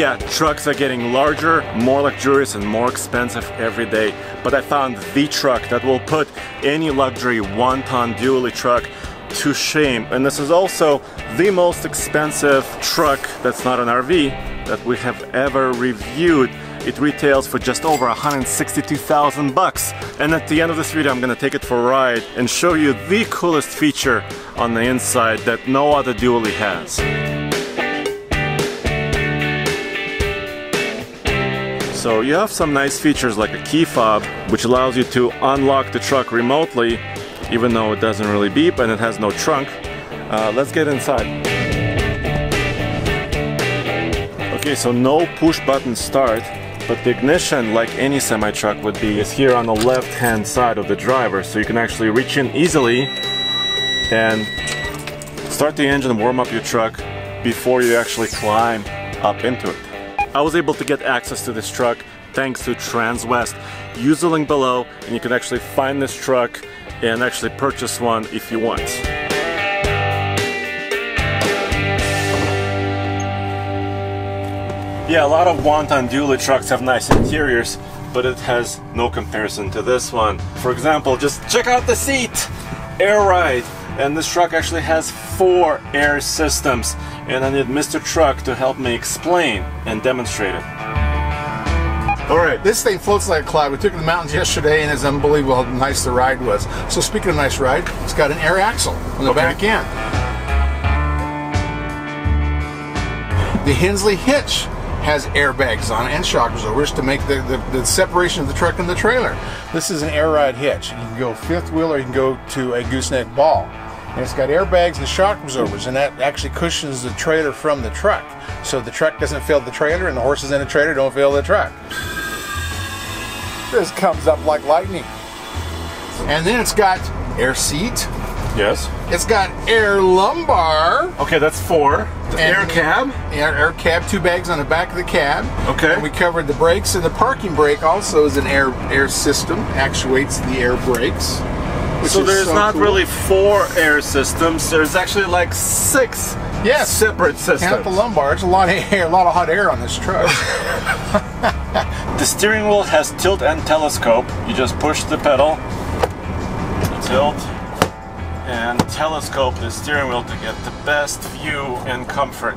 yeah, trucks are getting larger, more luxurious and more expensive every day. But I found the truck that will put any luxury 1-ton dually truck to shame. And this is also the most expensive truck that's not an RV that we have ever reviewed. It retails for just over $162,000 bucks. And at the end of this video, I'm gonna take it for a ride and show you the coolest feature on the inside that no other dually has. So you have some nice features like a key fob, which allows you to unlock the truck remotely, even though it doesn't really beep and it has no trunk. Let's get inside. Okay, so no push button start. But the ignition, like any semi-truck would be, is here on the left-hand side of the driver, so you can actually reach in easily and start the engine, warm up your truck before you actually climb up into it. I was able to get access to this truck thanks to TransWest. Use the link below and you can actually find this truck and actually purchase one if you want. Yeah, a lot of 1-ton dually trucks have nice interiors, but it has no comparison to this one. For example, just check out the seat! Air ride! And this truck actually has 4 air systems, and I need Mr. Truck to help me explain and demonstrate it. Alright, this thing floats like a cloud. We took it to the mountains yesterday and it's unbelievable how nice the ride was. So speaking of nice ride, it's got an air axle on the back end. The Hensley Hitch has airbags on it and shockers over it to make the separation of the truck and the trailer. This is an air ride hitch. You can go fifth wheel or you can go to a gooseneck ball. And it's got airbags and shock absorbers, and that actually cushions the trailer from the truck. So the truck doesn't fill the trailer and the horses in the trailer don't fill the truck. This comes up like lightning. And then it's got air seat. Yes. It's got air lumbar. Okay, that's 4. The air cab. Air cab, 2 bags on the back of the cab. Okay. And we covered the brakes, and the parking brake also is an air system, actuates the air brakes. So there's not really 4 air systems. There's actually like 6 separate systems. Count the lumbar. It's a lot of air, a lot of hot air on this truck. The steering wheel has tilt and telescope. You just push the pedal, tilt, and telescope the steering wheel to get the best view and comfort.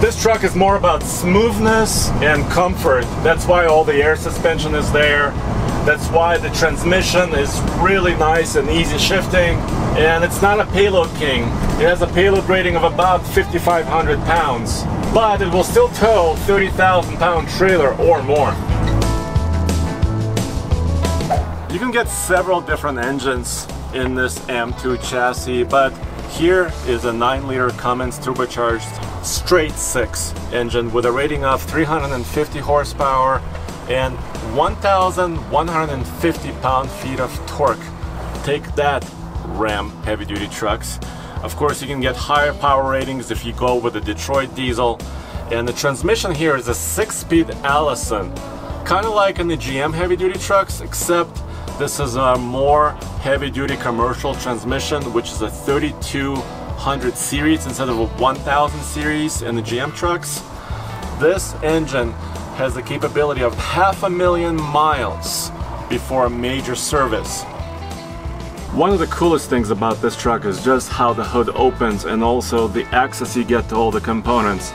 This truck is more about smoothness and comfort. That's why all the air suspension is there. That's why the transmission is really nice and easy shifting. And it's not a payload king. It has a payload rating of about 5,500 pounds, but it will still tow 30,000 pound trailer or more. You can get several different engines in this M2 chassis, but here is a 9-liter Cummins turbocharged straight-six engine with a rating of 350 horsepower and 1,150 pound-feet of torque. Take that, Ram heavy-duty trucks. Of course, you can get higher power ratings if you go with the Detroit diesel. And the transmission here is a 6-speed Allison, kind of like in the GM heavy-duty trucks, except this is a more heavy-duty commercial transmission, which is a 3200 series instead of a 1000 series in the GM trucks. This engine has the capability of 500,000 miles before a major service. One of the coolest things about this truck is just how the hood opens and also the access you get to all the components.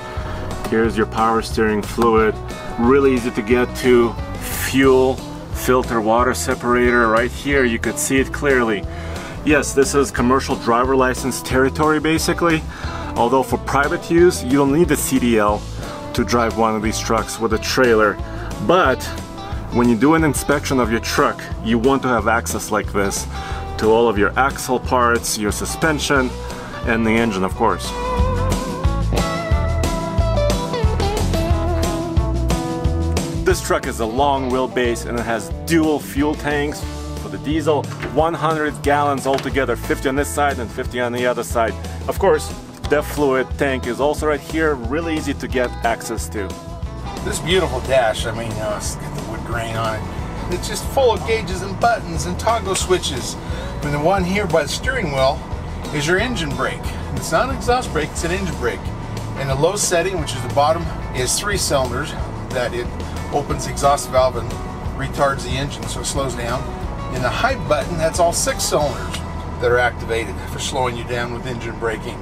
Here's your power steering fluid, really easy to get to, fuel, filter, water separator right here. You could see it clearly. Yes, this is commercial driver license territory basically, although for private use you don't need a CDL to drive one of these trucks with a trailer. But when you do an inspection of your truck, you want to have access like this to all of your axle parts, your suspension, and the engine, of course. This truck is a long wheelbase and it has dual fuel tanks for the diesel, 100 gallons altogether, 50 on this side and 50 on the other side. Of course, The fluid tank is also right here, really easy to get access to. This beautiful dash, I mean, it's got the wood grain on it. It's just full of gauges and buttons and toggle switches. And the one here by the steering wheel is your engine brake. It's not an exhaust brake, it's an engine brake. And the low setting, which is the bottom, is 3 cylinders that it opens the exhaust valve and retards the engine so it slows down. In the high button, that's all 6 cylinders that are activated for slowing you down with engine braking.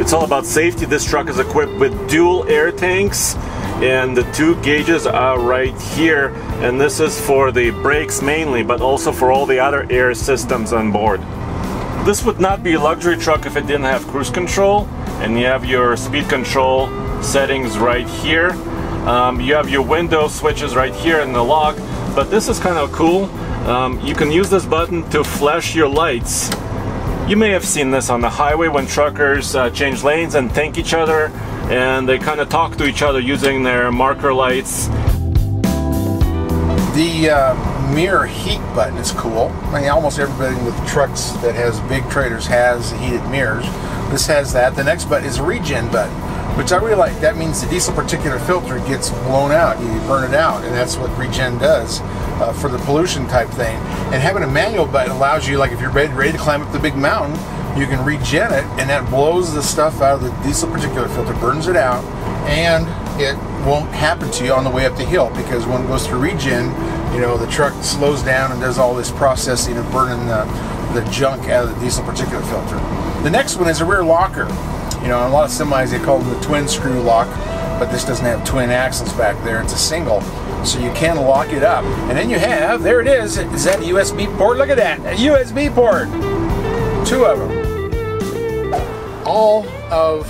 It's all about safety. This truck is equipped with dual air tanks, and the 2 gauges are right here, and this is for the brakes mainly, but also for all the other air systems on board. This would not be a luxury truck if it didn't have cruise control, and you have your speed control settings right here. You have your window switches right here in the lock, but this is kind of cool. You can use this button to flash your lights. You may have seen this on the highway when truckers change lanes and tank each other, and they kind of talk to each other using their marker lights. The mirror heat button is cool. I mean, almost everybody with trucks that has big trailers has heated mirrors. This has that. The next button is a regen button, which I really like. That means the diesel particulate filter gets blown out. You burn it out, and that's what regen does for the pollution type thing. And having a manual button allows you, like if you're ready to climb up the big mountain, you can regen it, and that blows the stuff out of the diesel particulate filter, burns it out, and it won't happen to you on the way up the hill, because when it goes through regen, you know, the truck slows down and does all this processing of burning the junk out of the diesel particulate filter. The next one is a rear locker. You know, in a lot of semis they call them the twin screw lock, but this doesn't have twin axles back there, it's a single. So you can lock it up. And then you have, there it is that a USB port? Look at that, a USB port. 2 of them. All of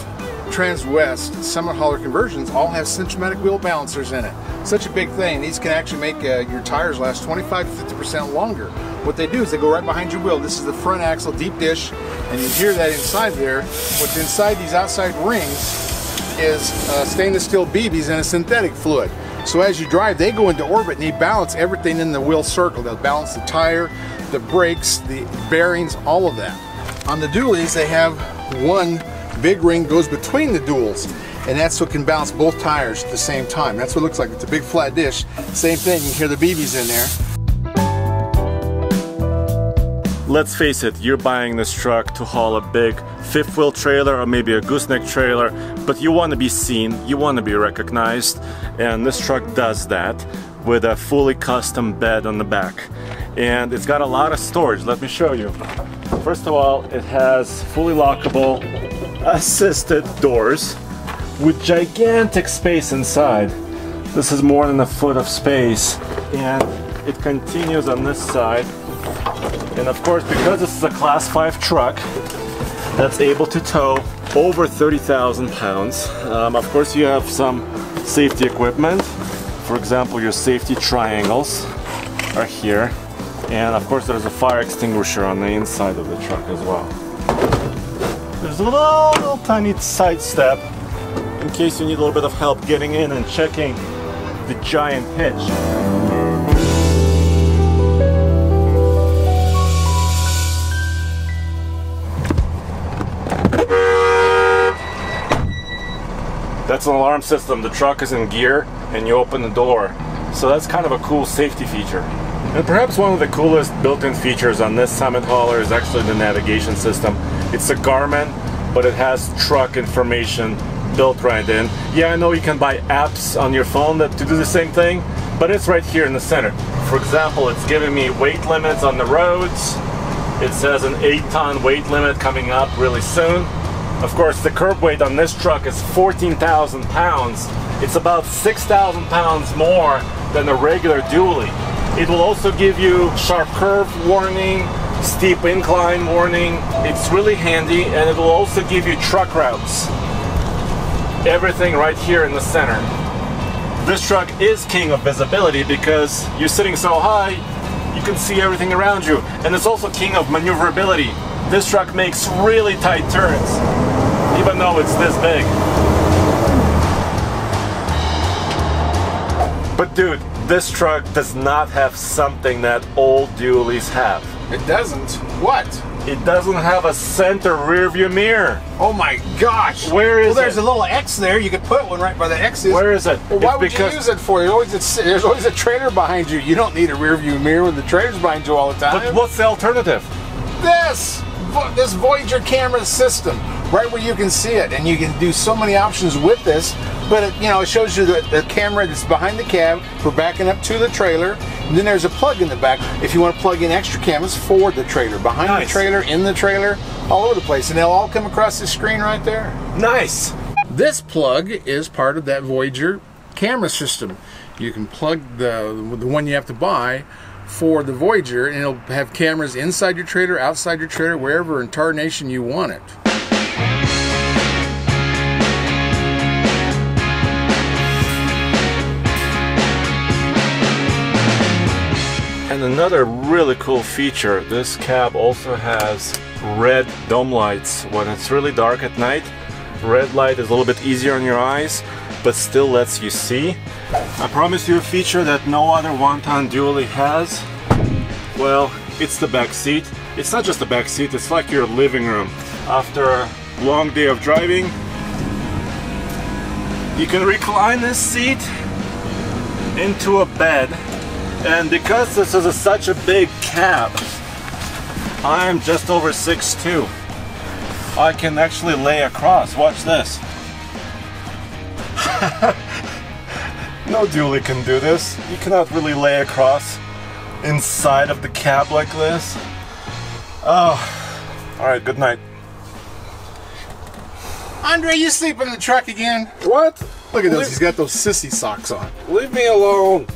TransWest Summit Hauler conversions all have Centromatic Wheel Balancers in it. Such a big thing. These can actually make your tires last 25 to 50% longer. What they do is they go right behind your wheel. This is the front axle deep dish, and you hear that inside there. What's inside these outside rings is stainless steel BBs and a synthetic fluid. So as you drive, they go into orbit and they balance everything in the wheel circle. They'll balance the tire, the brakes, the bearings, all of that. On the dualies, they have one big ring goes between the duals, and that's what can balance both tires at the same time. That's what it looks like. It's a big flat dish. Same thing, you can hear the BBs in there. Let's face it, you're buying this truck to haul a big fifth wheel trailer or maybe a gooseneck trailer, but you want to be seen, you want to be recognized, and this truck does that with a fully custom bed on the back. And it's got a lot of storage. Let me show you. First of all, it has fully lockable assisted doors with gigantic space inside. This is more than a foot of space, and it continues on this side. And of course, because this is a Class 5 truck that's able to tow over 30,000 pounds, of course you have some safety equipment. For example, your safety triangles are here. And of course there's a fire extinguisher on the inside of the truck as well. There's a little tiny side step in case you need a little bit of help getting in and checking the giant hitch. That's an alarm system. The truck is in gear and you open the door. So that's kind of a cool safety feature. And perhaps one of the coolest built-in features on this Summit Hauler is actually the navigation system. It's a Garmin, but it has truck information built right in. Yeah, I know you can buy apps on your phone that do the same thing, but it's right here in the center. For example, it's giving me weight limits on the roads. It says an 8-ton weight limit coming up really soon. Of course, the curb weight on this truck is 14,000 pounds. It's about 6,000 pounds more than a regular dually. It will also give you sharp curve warning, steep incline warning. It's really handy, and it will also give you truck routes. Everything right here in the center. This truck is king of visibility because you're sitting so high, you can see everything around you. And it's also king of maneuverability. This truck makes really tight turns, even though it's this big. But dude, this truck does not have something that old dualies have. It doesn't? What? It doesn't have a center rear view mirror. Oh my gosh. Where is it? Well, there's a little X there. You could put one right by the X's. Where is it? Well, why would you use it for? There's always a trailer behind you. You don't need a rear view mirror when the trailer's behind you all the time. But what's the alternative? This Voyager camera system, right where you can see it, and you can do so many options with this. But it, you know, it shows you the camera that's behind the cab for backing up to the trailer. And then there's a plug in the back if you want to plug in extra cameras for the trailer, behind the trailer, in the trailer, all over the place, and they'll all come across the screen right there. Nice. This plug is part of that Voyager camera system. You can plug the one you have to buy for the Voyager, and it'll have cameras inside your trailer, outside your trailer, wherever in Tar Nation you want it. And another really cool feature, this cab also has red dome lights. When it's really dark at night, red light is a little bit easier on your eyes, but still lets you see. I promise you a feature that no other one-ton dually has. Well, it's the back seat. It's not just the back seat, it's like your living room. After a long day of driving, you can recline this seat into a bed. And because this is such a big cab, I am just over 6'2". I can actually lay across. Watch this. No dually can do this. You cannot really lay across inside of the cab like this. Oh, all right, good night. Andre, you sleep in the truck again? What? Look at this, he's got those sissy socks on. Leave me alone.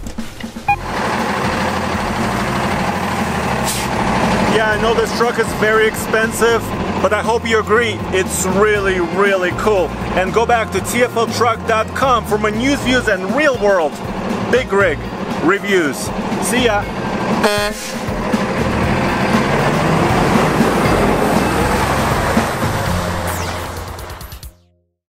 Yeah, I know this truck is very expensive, but I hope you agree, it's really, really cool. And go back to tfltruck.com for my news, views, and real world big rig reviews. See ya.